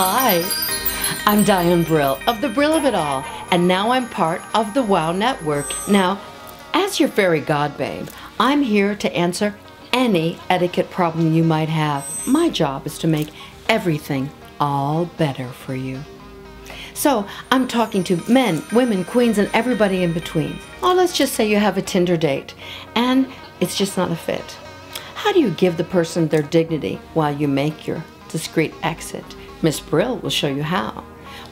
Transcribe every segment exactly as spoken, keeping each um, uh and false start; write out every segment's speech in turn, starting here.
Hi, I'm Diane Brill of The Brill of It All, and now I'm part of the WOW Network. Now, as your fairy godbabe, I'm here to answer any etiquette problem you might have. My job is to make everything all better for you. So, I'm talking to men, women, queens, and everybody in between. Or let's just say you have a Tinder date, and it's just not a fit. How do you give the person their dignity while you make your discreet exit? Miss Brill will show you how.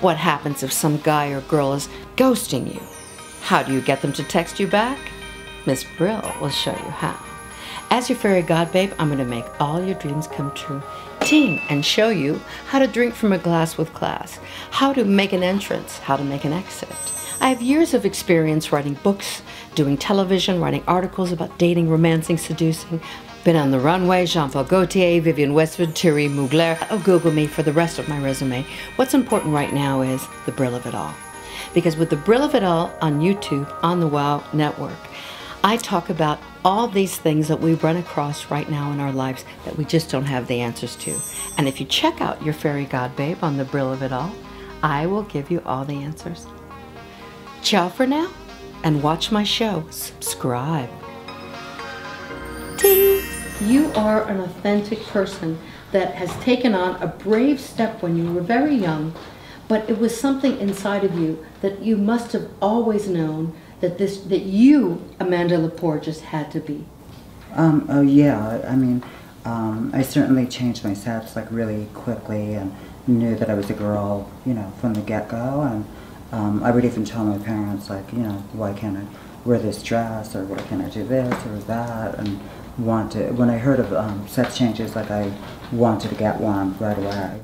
What happens if some guy or girl is ghosting you? How do you get them to text you back? Miss Brill will show you how. As your fairy godbabe, I'm going to make all your dreams come true. Ting, and show you how to drink from a glass with class, how to make an entrance, how to make an exit. I have years of experience writing books, doing television, writing articles about dating, romancing, seducing. Been on the runway, Jean-Paul Gaultier, Vivienne Westwood, Thierry Mugler. Oh, Google me for the rest of my resume. What's important right now is the Brill of It All. Because with the Brill of It All on YouTube, on the WOW Network, I talk about all these things that we run across right now in our lives that we just don't have the answers to. And if you check out your fairy godbabe on the Brill of It All, I will give you all the answers. Ciao for now, and watch my show. Subscribe. Ting! You are an authentic person that has taken on a brave step when you were very young, but it was something inside of you that you must have always known that this that you, Amanda Lepore, just had to be. Um, oh yeah, I mean, um, I certainly changed my sex like really quickly and knew that I was a girl, you know, from the get-go, and um, I would even tell my parents, like, you know, why can't I wear this dress, or why can't I do this or that, and wanted, when I heard of um, sex changes, like I wanted to get one right away.